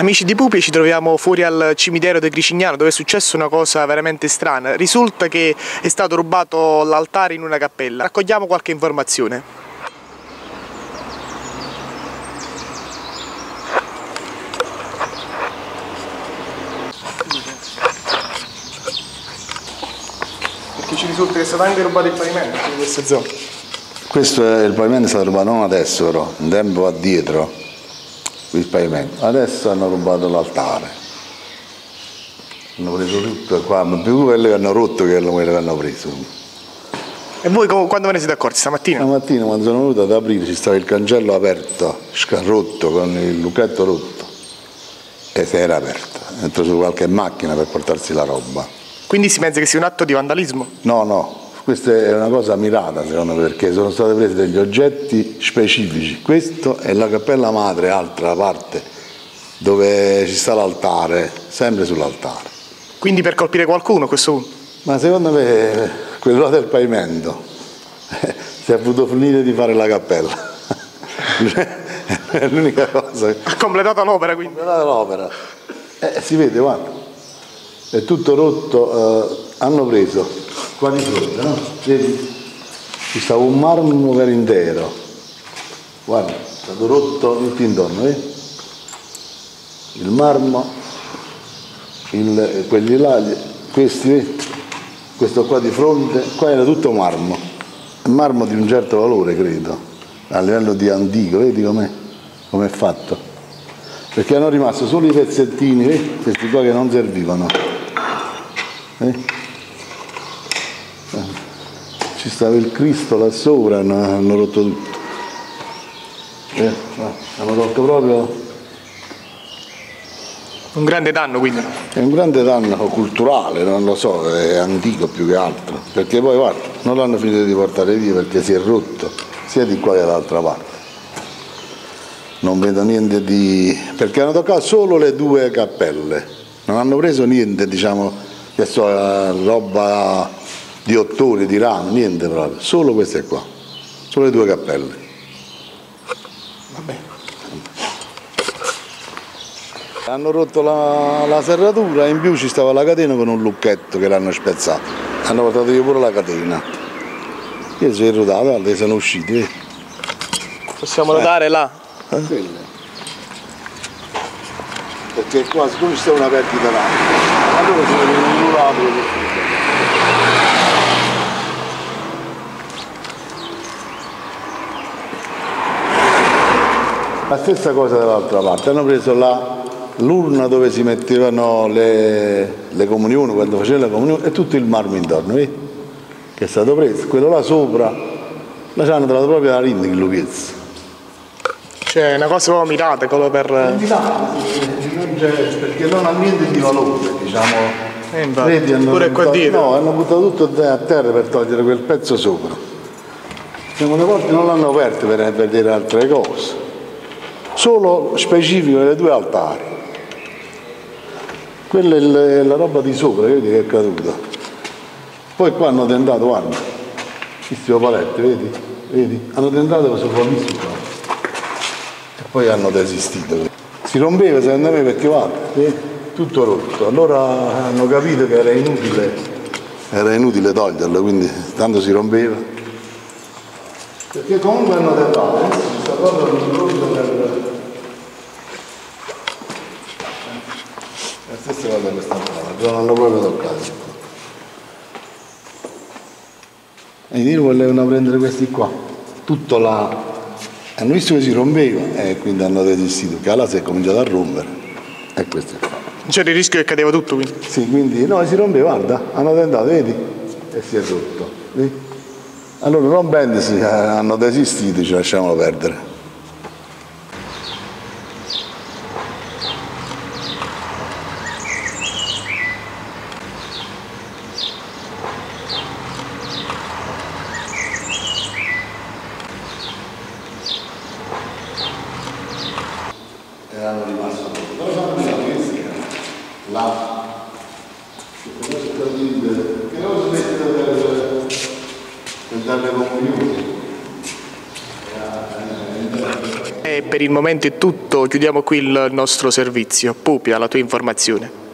Amici di Pupi, ci troviamo fuori al cimitero del Gricignano, dove è successa una cosa veramente strana. Risulta che è stato rubato l'altare in una cappella. Raccogliamo qualche informazione. Perché ci risulta che è stato anche rubato il pavimento in questa zona. Il pavimento è stato rubato non adesso, però, un tempo addietro. Il pavimento. Adesso hanno rubato l'altare, hanno preso tutto qua, ma più quello che hanno rotto che quello che hanno preso. E voi quando ve ne siete accorti? Stamattina? Stamattina quando sono venuto ad aprire ci stava il cancello aperto, scarrotto, con il lucchetto rotto, e se era aperto, entra su qualche macchina per portarsi la roba. Quindi si pensa che sia un atto di vandalismo? No, no. Questa è una cosa mirata secondo me, perché sono stati presi degli oggetti specifici. Questo è la cappella madre, altra parte, dove ci sta l'altare, sempre sull'altare. Quindi per colpire qualcuno questo punto? Ma secondo me quello del pavimento si è potuto finire di fare la cappella. È l'unica cosa. Ha completato l'opera quindi? Ha completato l'opera. Si vede, guarda. È tutto rotto, hanno preso. Qua di fronte, no? Vedi? Ci stava un marmo per intero. Guarda, è stato rotto tutto intorno, vedi? Il marmo, quelli là, questi, vedi? Questo qua di fronte, qua era tutto marmo. Marmo di un certo valore, credo, a livello di antico, vedi com'è? Com'è fatto? Perché hanno rimasto solo i pezzettini, vedi? Questi qua che non servivano. Vedi? Ci stava il Cristo là sopra, hanno rotto tutto. Hanno tolto proprio. Un grande danno quindi? È un grande danno culturale, non lo so, è antico più che altro. Perché poi guarda, non l'hanno finito di portare via perché si è rotto, sia di qua che dall'altra parte. Non vedo niente di. Perché hanno toccato solo le due cappelle. Non hanno preso niente, diciamo, che so, roba di ottone, di rame, niente proprio, solo queste qua, solo le due cappelle. Va bene. Hanno rotto la serratura, in più ci stava la catena con un lucchetto che l'hanno spezzato, hanno portato io pure la catena. Io sono irrotato, guarda, sono usciti. Possiamo notare là? Quelle. Perché qua siccome c'è una perdita là, allora sono venuto. La stessa cosa dall'altra parte, hanno preso l'urna dove si mettevano le comunioni, quando facevano la comunione, e tutto il marmo intorno, vedi? Che è stato preso, quello là sopra, là ci hanno trovato proprio la rinda in lunghezza. Cioè, una cosa proprio mirata, quello per. Perché non ha niente di valore, diciamo. Vedi, pure qua dietro. No, hanno buttato tutto a terra per togliere quel pezzo sopra. Secondo volte non l'hanno aperto per vedere altre cose. Solo specifico delle due altari. Quella è la roba di sopra, vedi che è caduta. Poi qua hanno tentato, guarda, questi paletti, vedi? Vedi? Hanno tentato questo palissimo qua. E poi hanno desistito. Si rompeva secondo me perché guarda, tutto rotto. Allora hanno capito che era inutile toglierlo, quindi tanto si rompeva. Perché comunque hanno tentato, questa cosa non rotto per. La stessa cosa che sta però non l'ho proprio toccato. E io volevano prendere questi qua, tutto là. Hanno visto che si rompeva e quindi hanno desistito, che là si è cominciato a rompere. E questo è qua. C'era il rischio che cadeva tutto quindi? Sì, quindi no, si rompeva, guarda, hanno tentato, vedi? E si è rotto. Vedi? Allora rompendosi hanno desistito, ci lasciamolo perdere. Erano rimasto però sono pensato che sia là che non si mette per darle comunioni. E per il momento è tutto, chiudiamo qui il nostro servizio. Pupia, la tua informazione.